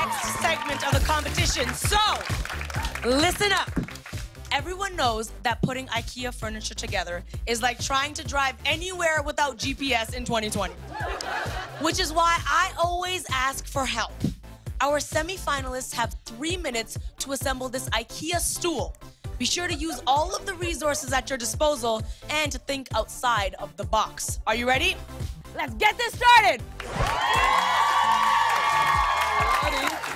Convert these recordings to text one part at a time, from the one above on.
next segment of the competition. So, listen up. Everyone knows that putting IKEA furniture together is like trying to drive anywhere without GPS in 2020. Which is why I always ask for help. Our semi-finalists have 3 minutes to assemble this IKEA stool. Be sure to use all of the resources at your disposal and to think outside of the box. Are you ready? Let's get this started!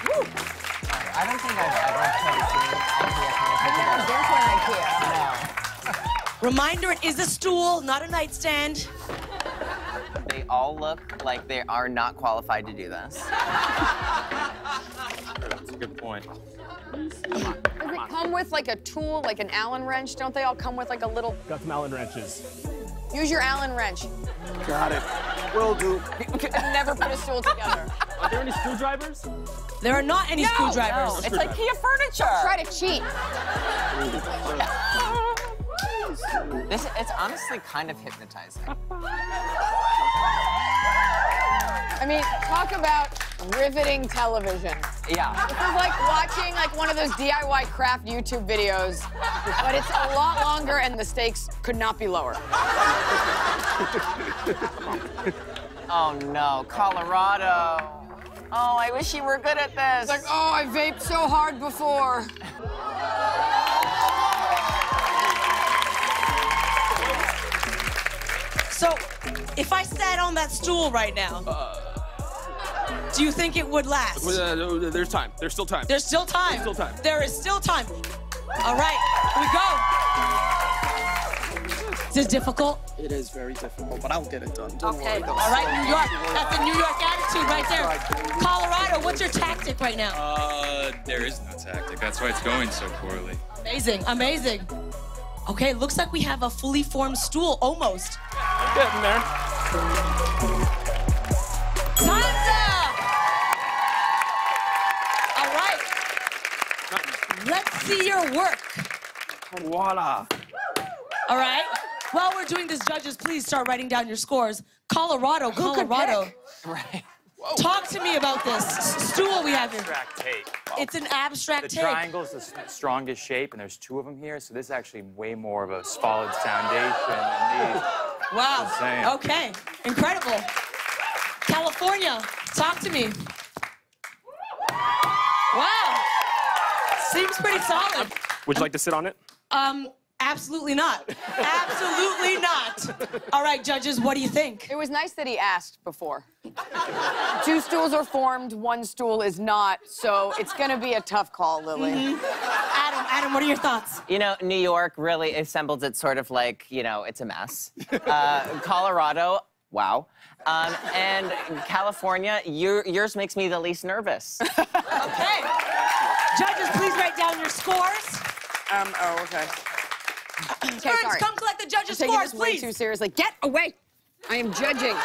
Woo. I don't think I've ever seen IKEA. I've never been to an IKEA. No. Reminder, it is a stool, not a nightstand. They all look like they are not qualified to do this. That's a good point. Come on. Does it come with like a tool, like an Allen wrench? Don't they all come with like a little... Got some Allen wrenches. Use your Allen wrench. Got it. Will do. I've never put a stool together. Are there any screwdrivers? There are not any screwdrivers. No. It's like IKEA furniture. Don't try to cheat. It's honestly kind of hypnotizing. I mean, talk about riveting television. Yeah. This is like watching like one of those DIY craft YouTube videos, but it's a lot longer and the stakes could not be lower. Oh no, Colorado. Oh, I wish you were good at this. It's like, oh, I vaped so hard before. So, if I sat on that stool right now, do you think it would last? There's time. There's still time. There's still time. There's still time. There is still time. All right, here we go. Is this difficult? It is very difficult, but I'll get it done. Don't worry. All right, New York. That's the New York attitude right there. Colorado, what's your tactic right now? There is no tactic. That's why it's going so poorly. Amazing. Amazing. Okay, looks like we have a fully formed stool, almost. I'm getting there. Time's up! All right. Let's see your work. Voila. All right. While we're doing this, judges, please start writing down your scores. Colorado, Colorado. Right. Whoa. Talk to me about this stool we have here. Abstract tape. It's an abstract tape. The triangle's the strongest shape, and there's two of them here, so this is actually way more of a solid foundation than these. Wow. Insane. Okay. Incredible. California, talk to me. Wow. Seems pretty solid. Would you like to sit on it? Absolutely not. Absolutely not. All right, judges, what do you think? It was nice that he asked before. Two stools are formed, one stool is not, so it's gonna be a tough call, Lily. Mm-hmm. Adam, what are your thoughts? You know, New York really assembles it sort of like, you know, it's a mess. Colorado, wow. And California, yours makes me the least nervous. Okay. Judges, please write down your scores. Okay. Turns, come collect the judges' scores, please. Way too seriously. Get away. I am judging.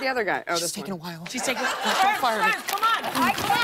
The other guy. Oh, this is taking a while. She's taking a while. Come on.